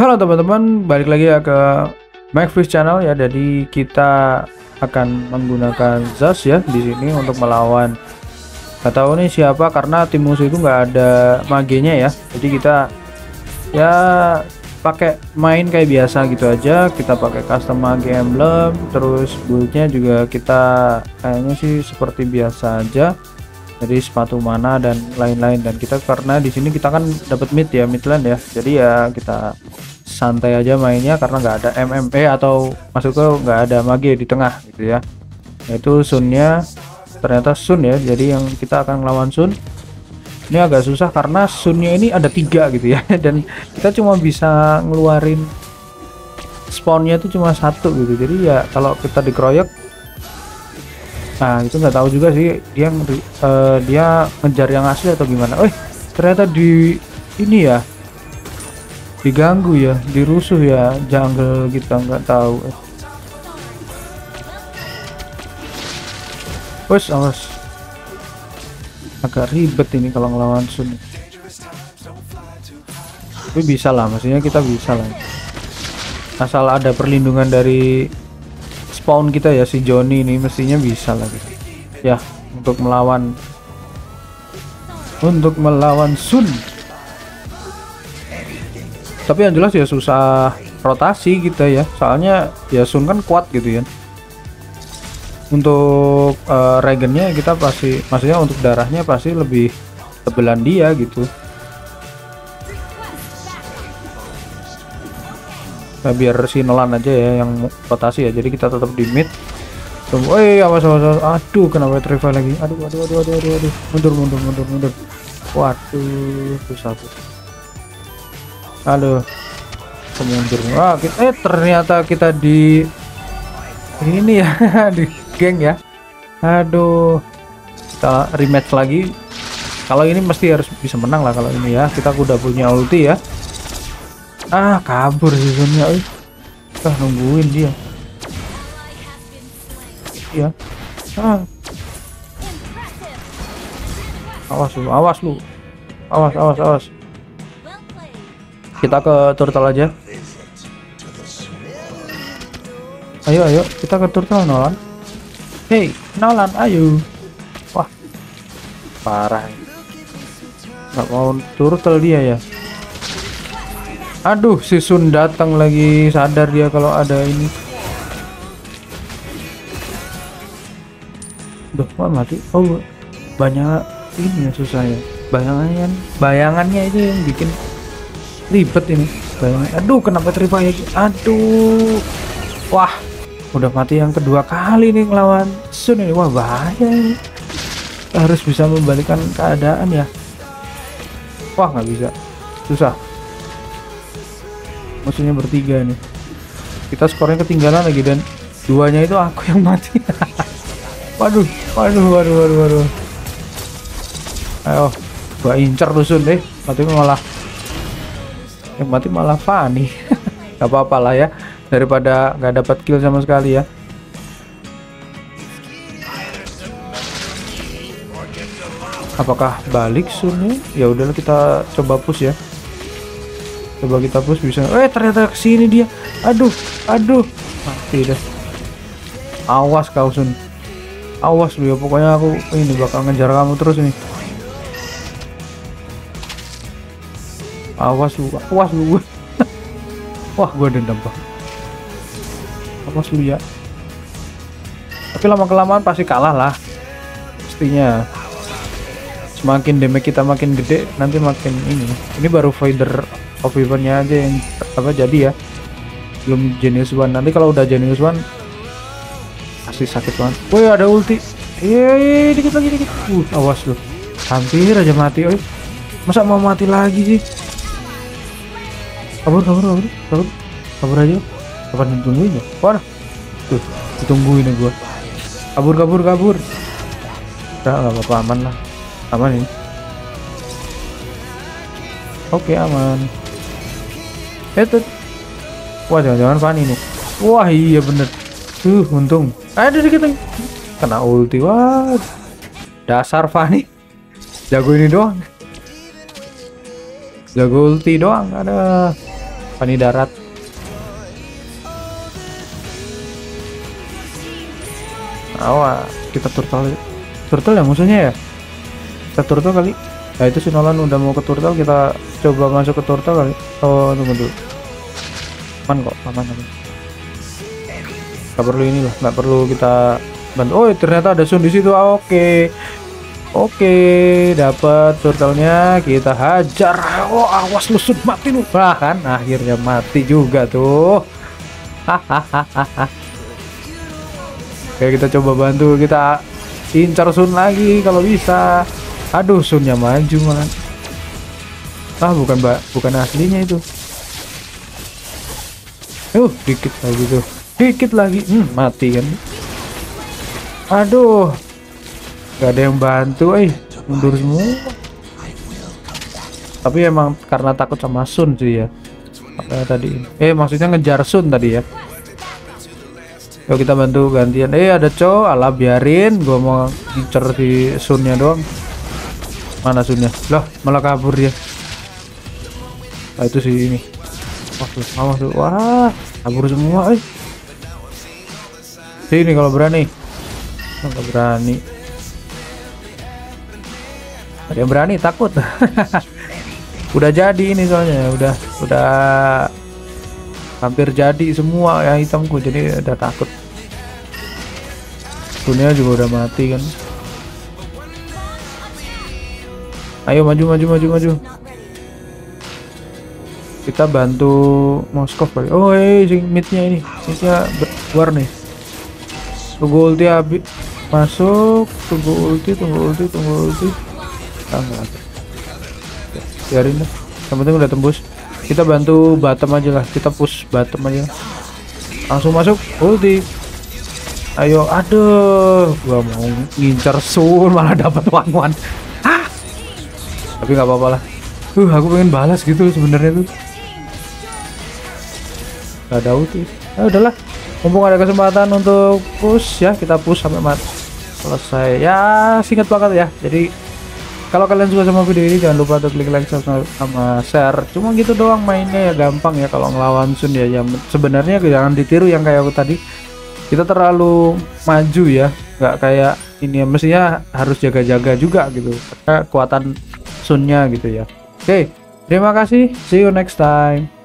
Halo teman-teman, balik lagi ya ke Max Fish channel ya. Jadi kita akan menggunakan Zhask ya di sini untuk melawan, nggak tahu nih siapa karena tim musuh itu nggak ada magenya ya. Jadi kita ya pakai main kayak biasa gitu aja, kita pakai custom mage emblem, terus build-nya juga kita kayaknya sih seperti biasa aja. Jadi sepatu mana dan lain-lain, dan kita karena di sini kita kan dapat mid ya, midland ya, jadi ya kita santai aja mainnya karena nggak ada MME atau maksudnya nggak ada mage di tengah gitu ya. Itu Sunnya ternyata Sun ya, jadi yang kita akan lawan Sun ini agak susah karena Sunnya ini ada tiga gitu ya, dan kita cuma bisa ngeluarin spawnnya itu cuma satu gitu. Jadi ya kalau kita dikeroyok, nah itu nggak tahu juga sih dia ngejar yang asli atau gimana. Ternyata di ini ya, diganggu ya, dirusuh ya, jungle gitu, nggak tahu. Wes awas, agak ribet ini kalau ngelawan Sun, tapi bisa lah, maksudnya kita bisa lah asal ada perlindungan dari spawn kita ya. Si Joni ini mestinya bisa lagi ya untuk melawan Sun. Tapi yang jelas ya susah rotasi kita ya, soalnya ya Sun kan kuat gitu ya. Untuk regennya kita pasti, maksudnya untuk darahnya pasti lebih tebelan dia gitu. Nah, biar si Nolan aja ya yang rotasi ya, jadi kita tetap di mid. Awas. Aduh, kenapa revive lagi? Aduh. Mundur. Waduh, susah tuh. Halo. Mundur. Wah, ternyata kita di ini ya, di geng ya. Aduh. Kita rematch lagi. Kalau ini mesti harus bisa menang lah kalau ini ya. Kita udah punya ulti ya. Ah, kabur sih Sunnya. Kita nungguin dia. Iya. Ah. Awas lu. Kita ke turtle aja. Ayo, kita ke turtle Nolan. Hey, Nolan, ayo. Wah. Parah. Nggak mau turtle dia ya. Aduh, si Sun datang lagi, sadar dia kalau ada ini. Duh, mati. Oh, banyak ini yang susah ya. Bayangannya itu yang bikin ribet ini. Aduh, kenapa terima ya? Aduh. Wah, udah mati yang kedua kali nih ngelawan Sun ini. Wah, bahaya ini. Harus bisa membalikkan keadaan ya. Wah, nggak bisa. Susah. Musuhnya bertiga nih, kita skornya ketinggalan lagi, dan duanya itu aku yang mati. waduh. Ayo gua incer Sun deh, mati malah yang mati malah Fanny. Gak apa-apa lah ya, daripada nggak dapat kill sama sekali ya. Apakah balik Sunnya? Ya udahlah, kita coba push ya. Bisa. Ternyata kesini dia. Aduh. Mati dah. Awas kau Sun. Awas lu ya, pokoknya aku ini bakal ngejar kamu terus ini. Awas lu. Wah, gua dendam banget. Awas lu ya. Tapi lama-kelamaan pasti kalah lah. Pastinya. Semakin damage kita makin gede, nanti makin ini. Ini baru fighter eventnya aja yang apa jadi ya, belum Genius One. Nanti kalau udah Genius One pasti sakit banget. Woi, ada ulti. Dikit lagi. Awas lu, hampir aja mati. Masa mau mati lagi sih? Kabur aja. Kapan ditungguin ya? Wah, tuh ditungguin ya gua. Kabur. Nggak apa-apa, aman lah, aman ini. Oke, aman. Wah, jangan-jangan Fanny nih. Wah, iya bener. Untung. Aduh, dikit lagi. Kena ulti. Wah, dasar Fanny. Jago ini doang. Jago ulti doang, ada Fanny darat. Awah, kita turtle. Turtle ya musuhnya ya? Kita turtle kali. Nah itu si Nolan udah mau ke turtle, kita coba masuk ke turtle kali. Oh tunggu dulu, aman kok, aman. Gak perlu ini lah, gak perlu kita bantu. Oh ternyata ada Sun di situ. Oke, dapat turtle-nya, kita hajar. Oh awas lu Sun, mati lu. Bahkan akhirnya mati juga tuh. Hahaha. Oke, kita coba bantu, kita incar Sun lagi kalau bisa. Aduh, Sunnya maju malah. Ah, bukan mbak, bukan aslinya itu. Dikit lagi tuh, dikit lagi. Mati kan. Aduh, gak ada yang bantu, mundur semua. Tapi emang karena takut sama Sun sih ya. Apa tadi? Maksudnya ngejar Sun tadi ya. Yuk kita bantu gantian. Ada cowok, ala biarin. Gua mau ngincer si Sunnya doang. Mana Sunnya? Loh, malah kabur dia. Nah, itu sih ini. Awas, wah, kabur semua. Sini kalau berani. Enggak berani. Ada yang berani takut. Udah jadi ini soalnya, udah hampir jadi semua ya hitamku, jadi udah takut. Sunnya juga udah mati kan. Ayo maju. Kita bantu Moskov kali. Mid-nya ini. Mid-nya keluar nih. Tunggu ulti habis. Masuk, tunggu ulti. Enggak. Biarin lah. Yang penting udah tembus. Kita bantu bottom aja lah. Kita push bottom aja. Langsung masuk ulti. Ayo, aduh. Gua mau ngincer Sun malah dapat one-one. Tapi nggak apa-apa lah. Aku pengen balas gitu sebenarnya tuh. Gak ada ulti. Udahlah. Mumpung ada kesempatan untuk push ya, kita push sampai mati. Selesai. Ya, singkat banget ya. Jadi kalau kalian suka sama video ini jangan lupa untuk klik like, subscribe, sama share. Cuma gitu doang mainnya ya, gampang ya kalau ngelawan Sun ya. Yang sebenarnya jangan ditiru yang kayak aku tadi. Kita terlalu maju ya. Nggak kayak ini, mestinya harus jaga-jaga juga gitu. Kekuatan Sunnya gitu ya. Oke, terima kasih. See you next time.